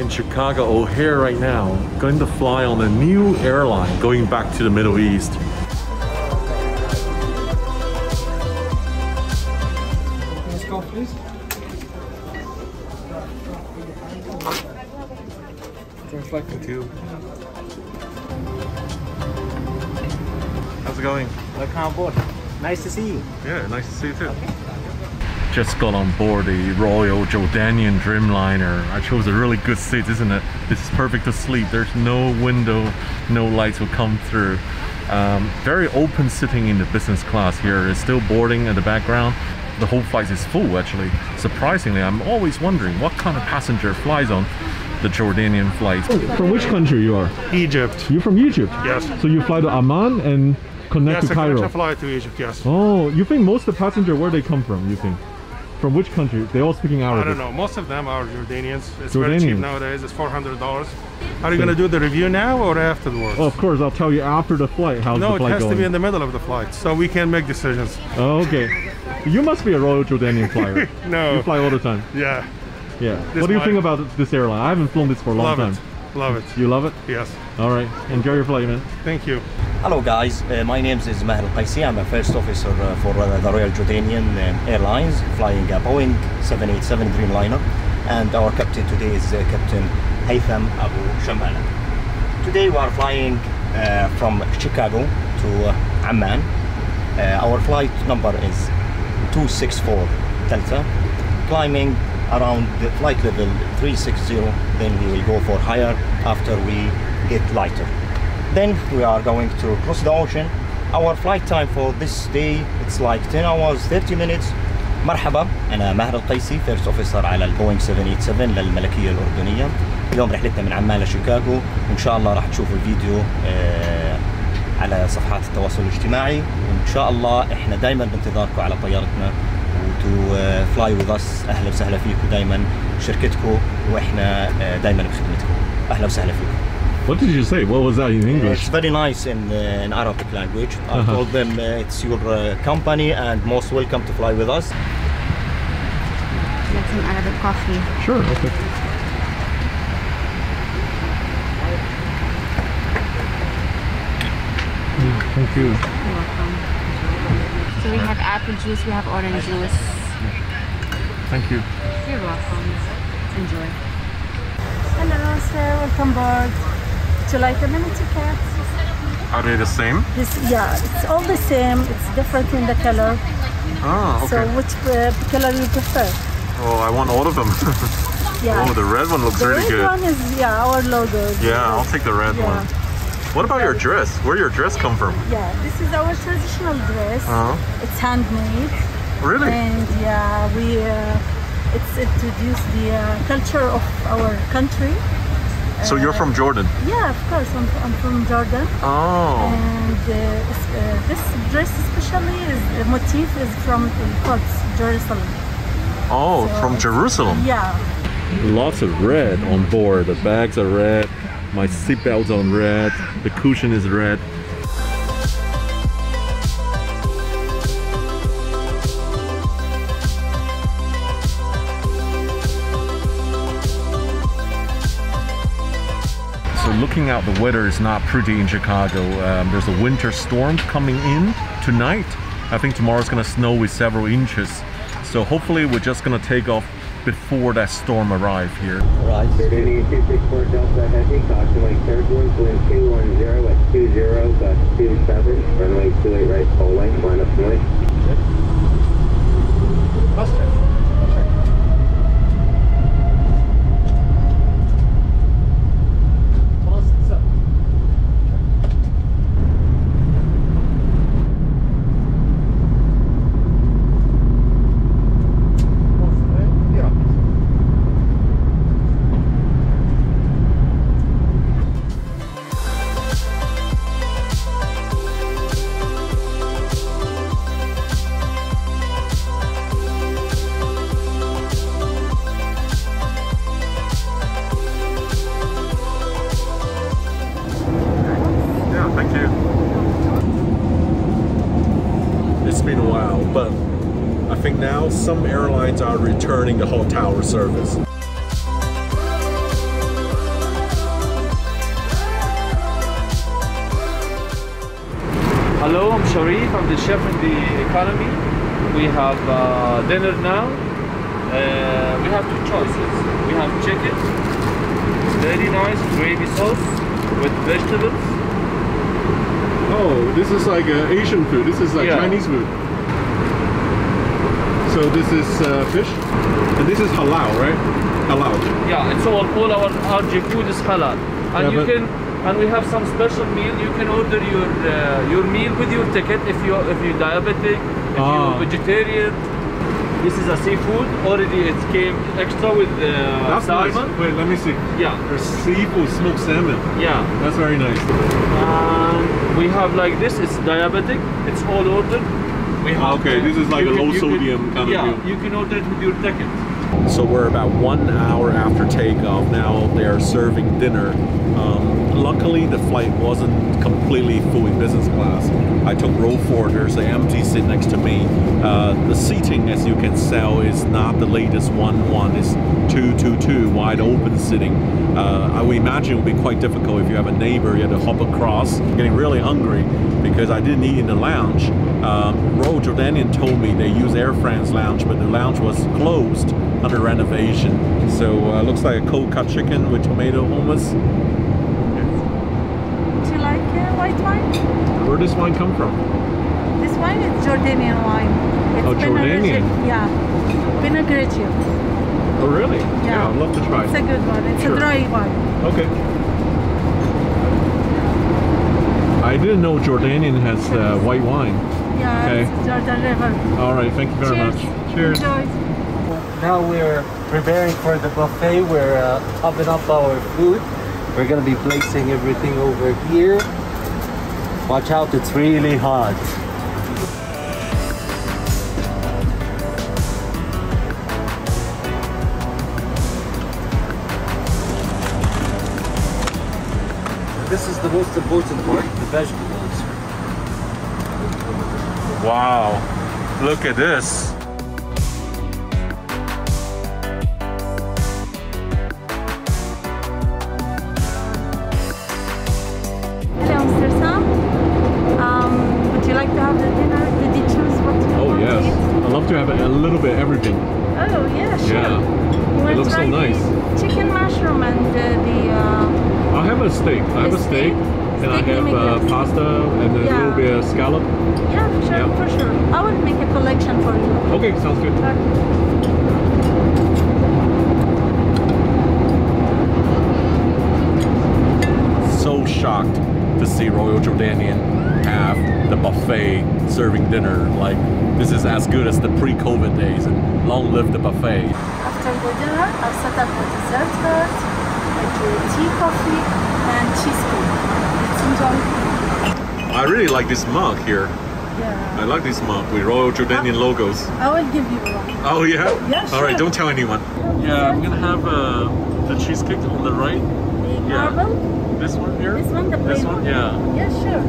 in Chicago O'Hare right now, going to fly on a new airline going back to the Middle East. Please. It's like the tube. How's it going? Welcome on board. Nice to see you. Yeah, nice to see you too. Okay. Just got on board the Royal Jordanian Dreamliner. I chose a really good seat, isn't it? This is perfect to sleep. There's no window, no lights will come through. Very open sitting in the business class here. It's still boarding in the background. The whole flight is full actually. Surprisingly, I'm always wondering what kind of passenger flies on the Jordanian flight. Oh, from which country you are? Egypt. You're from Egypt? Yes. So you fly to Amman and connect to Cairo? Yes, I fly to Egypt, yes. Oh, you think most of the passenger, where they come from, you think? From which country? They all speaking Arabic? I don't know. Most of them are Jordanians. It's very cheap nowadays. It's $400. Are you going to do the review now or afterwards? Oh, of course. I'll tell you after the flight. How's the flight going? No, it has to be in the middle of the flight, so we can make decisions. Oh, okay. You must be a Royal Jordanian flyer. No. You fly all the time. Yeah. Yeah. What do you think about this airline? I haven't flown this for a long time. Love it. You love it? Yes. All right. Enjoy your flight, man. Thank you. Hello, guys. My name is Mahel Qaisi. I'm a first officer for the Royal Jordanian Airlines, flying a Boeing 787 Dreamliner. And our captain today is Captain Haytham Abu Shamala. Today we are flying from Chicago to Amman. Our flight number is 264 Delta, climbing around the flight level 360, then we will go for higher after we get lighter. Then we are going to cross the ocean. Our flight time for this day, it's like 10 hours, 30 minutes. مرحبا, أنا مهل القيسي, First Officer على البوينغ 787 للملكية الأردنية. اليوم رحلتنا من عمان لشيكاغو, وإن شاء الله راح تشوفوا الفيديو على صفحات التواصل الاجتماعي, وإن شاء الله إحنا دايما بانتظاركم على طيارتنا. To fly with us, أهلا وسهلا فيكم دايما, شركتكم وإحنا دايما بخدمتكم. أهلا وسهلا فيكم. What did you say? What was that in English? It's very nice in Arabic language. I told them it's your company and most welcome to fly with us. Get some Arabic coffee. Sure. Okay. Thank you. You're welcome. So we have apple juice, we have orange juice. Thank you. You're welcome. Enjoy. Hello, sir. Welcome aboard. Would you like a mini ticket? Are they the same? Yeah, it's all the same. It's different in the color. Ah, okay. So which color you prefer? Oh, I want all of them. Yeah. Oh, the red one looks really good. The red one is, yeah, our logo. Yeah, I'll take the red one. What about your dress? Where your dress come from? Yeah, this is our traditional dress. It's handmade. Really? And yeah, we it's introduced the culture of our country. So you're from Jordan? Yeah, of course, I'm from Jordan. Oh. And this dress especially, the motif is from Quds, Jerusalem. Oh, so from Jerusalem? Yeah. Lots of red on board. The bags are red, my seatbelt's on red, the cushion is red. Looking out, the weather is not pretty in Chicago. There's a winter storm coming in tonight. I think tomorrow's gonna snow with several inches. So hopefully we're just gonna take off before that storm arrives here. Right. Jordanian 264 Delta heading, caution turbulence, wind 210 at 20, gust 27, runway 28 right, full length, minus 1. Buster. Some airlines are returning the hotel service. Hello, I'm Sharif. I'm the chef in the economy. We have dinner now. We have two choices. We have chicken, very nice gravy sauce with vegetables. Oh, this is like Asian food. This is like Chinese food. So this is fish, and this is halal, right? Halal. Yeah, it's all our RG food is halal, and yeah, and we have some special meal. You can order your meal with your ticket if you diabetic, if you vegetarian. This is a seafood. Already it came extra with salmon. Nice. Wait, let me see. Yeah, there's seafood smoked salmon. Yeah, that's very nice. And we have like this. It's diabetic. It's all ordered. Okay, this is like a low sodium kind of meal. You can order it with your ticket. So we're about 1 hour after takeoff. Now they are serving dinner. Luckily the flight wasn't completely full in business class. I took row 4, there's an empty seat next to me. The seating, as you can tell, is not the latest 1-1. It's 2-2-2, wide open sitting. I would imagine it would be quite difficult if you have a neighbor, you had to hop across. I'm getting really hungry because I didn't eat in the lounge. Royal Jordanian told me they use Air France lounge, but the lounge was closed under renovation. So looks like a cold cut chicken with tomato hummus. Do you like white wine? Where does wine come from? This wine is Jordanian wine. It's Jordanian? Yeah. Pinot Grigio. Oh really? Yeah, I'd love to try. It's a good one. It's a dry wine. Okay. I didn't know Jordanian has white wine. Yeah, it's Jordan River. Alright, thank you very much. Cheers. Enjoy. Now we're preparing for the buffet. We're topping up our food. We're going to be placing everything over here. Watch out, it's really hot. This is the most important part, the vegetables. Wow, look at this. Hello, Mr. Sam. Would you like to have the dinner? Did you choose what you want to eat? Oh, yes. I'd love to have a little bit of everything. Oh, yeah, sure. Yeah. It looks so nice. Chicken mushroom and I have a steak. I have a steak, and I have pasta and a little bit of scallop. Yeah, sure, for sure. I will make a collection for you. Okay, sounds good. Okay. So shocked to see Royal Jordanian have the buffet serving dinner. Like, this is as good as the pre-COVID days, and long live the buffet. After the dinner, I'll set up the dessert first. Tea, coffee, and cheese cake. Let's enjoy. I really like this mug here. Yeah. I like this mug with Royal Jordanian logos. I will give you one. Oh yeah? Yeah, sure. Alright, don't tell anyone. Yeah, I'm gonna have the cheesecake on the right. The marble? This one here? This one, the plain one? Yeah. Yeah, sure.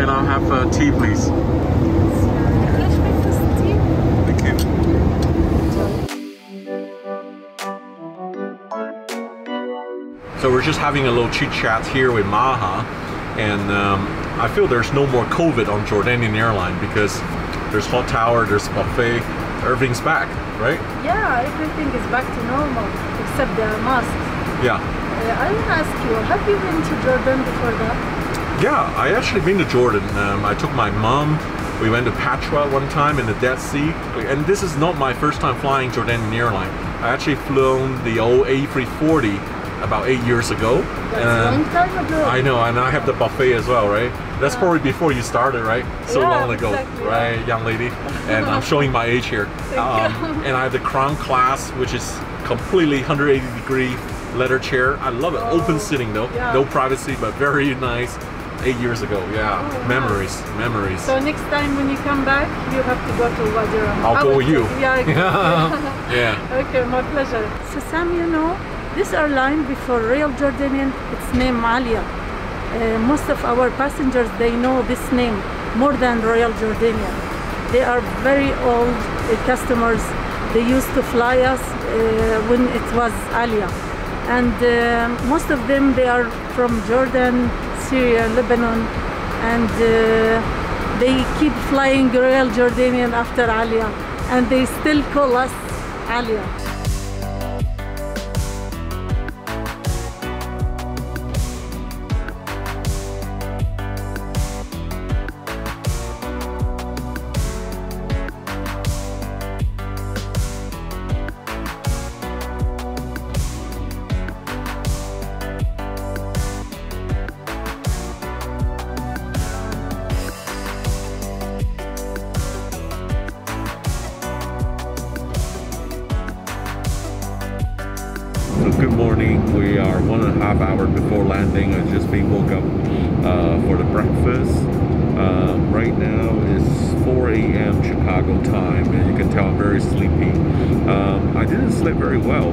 And I'll have tea, please. So we're just having a little chit chat here with Maha, and I feel there's no more COVID on Jordanian Airline because there's hot tower, there's buffet, everything's back, right? Yeah, everything is back to normal except the masks. Yeah. I want to ask you, have you been to Jordan before that? Yeah, I actually been to Jordan. I took my mom. We went to Petra one time in the Dead Sea, and this is not my first time flying Jordanian Airline. I actually flown the old A340. About 8 years ago. That's a long time ago. I know, and I have the buffet as well, right? That's probably before you started, right? So long ago, exactly. Right, young lady? And I'm showing my age here. And I have the crown class, which is completely 180-degree leather chair. I love it. Open sitting though, no privacy, but very nice. 8 years ago, memories. So next time when you come back, you have to go to Wadi Rum. I'll go with you. Yeah. Okay, my pleasure. So Sam, you know, this airline, before Royal Jordanian, it's named Alia. Most of our passengers, they know this name more than Royal Jordanian. They are very old customers. They used to fly us when it was Alia. And most of them, they are from Jordan, Syria, Lebanon, and They keep flying Royal Jordanian after Alia, and they still call us Alia. Good morning. We are 1.5 hours before landing. I just woke up for the breakfast. Right now it's 4 a.m. Chicago time, and you can tell I'm very sleepy. I didn't sleep very well.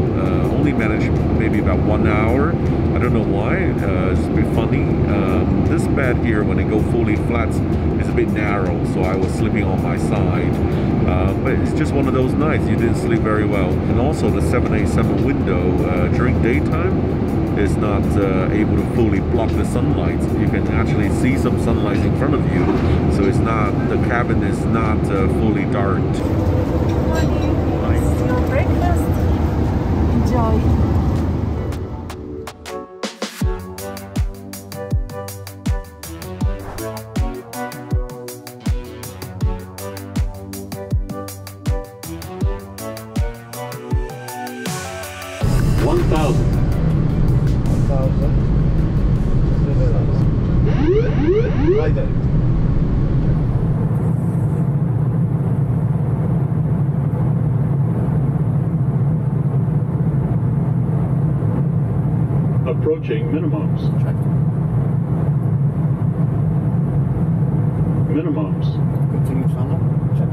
Only managed maybe about 1 hour. I don't know why. It's a bit funny. This bed here, when it go fully flat, is a bit narrow, so I was sleeping on my side. But it's just one of those nights you didn't sleep very well. And also the 787 window during daytime is not able to fully block the sunlight. You can actually see some sunlight in front of you, so it's not, the cabin is not fully dark. Good morning. This is your breakfast. Enjoy. Approaching minimums. Check. Minimums. Continue tunnel. Check.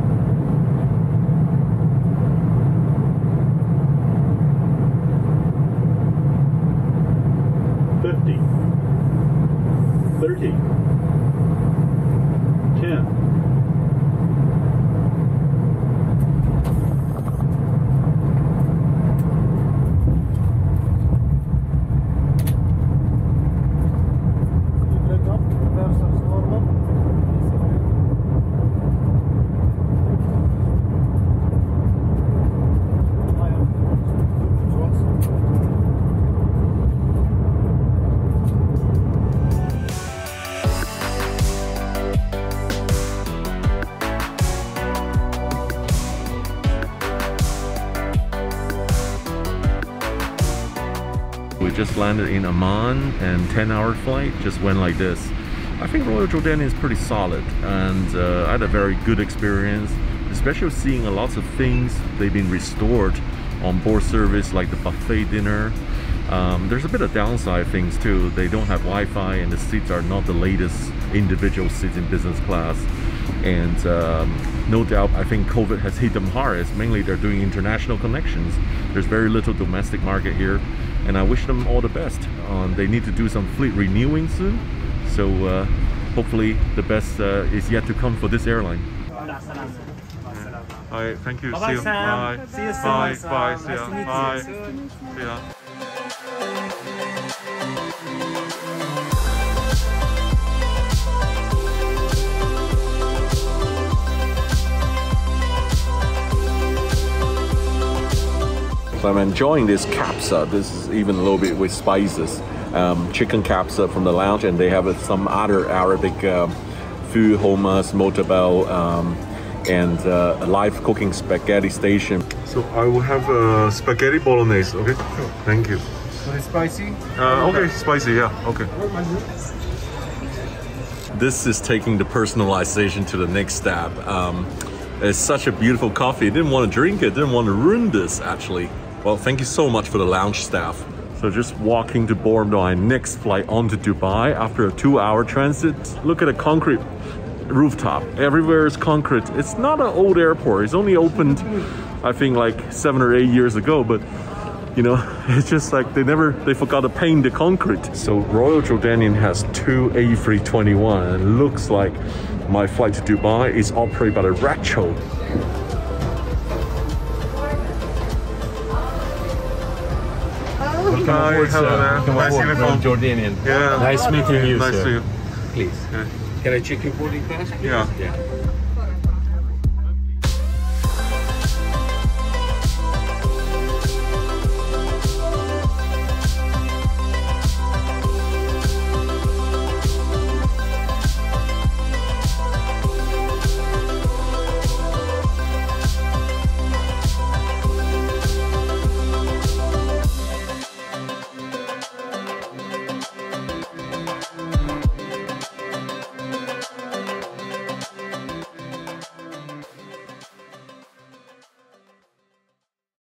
Just landed in Amman, and 10-hour flight just went like this. I think Royal Jordanian is pretty solid, and I had a very good experience, especially seeing a lot of things they've been restored on board service, like the buffet dinner. There's a bit of downside things too. They don't have Wi-Fi, and the seats are not the latest individual seats in business class. And no doubt, I think COVID has hit them hardest. Mainly they're doing international connections. There's very little domestic market here, and I wish them all the best. They need to do some fleet renewing soon, so hopefully the best is yet to come for this airline. Alright, thank you. Bye-bye, see you. Bye. Bye. See you soon. Bye. Bye. See ya. Bye. See ya. So I'm enjoying this kapsa. This is even a little bit with spices. Chicken kapsa from the lounge, and they have some other Arabic food, hummus, mutabbal, and a live cooking spaghetti station. So I will have a spaghetti bolognese, okay? Sure. Thank you. So it's spicy? Okay, spicy, yeah, okay. This is taking the personalization to the next step. It's such a beautiful coffee. Didn't want to drink it, didn't want to ruin this actually. Well, thank you so much for the lounge staff. So just walking to board my next flight onto Dubai after a 2-hour transit. Look at a concrete rooftop. Everywhere is concrete. It's not an old airport. It's only opened, I think, like 7 or 8 years ago, but you know, it's just like they forgot to paint the concrete. So Royal Jordanian has two A321, and it looks like my flight to Dubai is operated by the Ratcho. Hi, hello there. Nice to meet you. Jordanian. Yeah. Nice meeting you, sir. Nice to you. Please. Yeah. Can I check your boarding pass? Yeah. Yeah.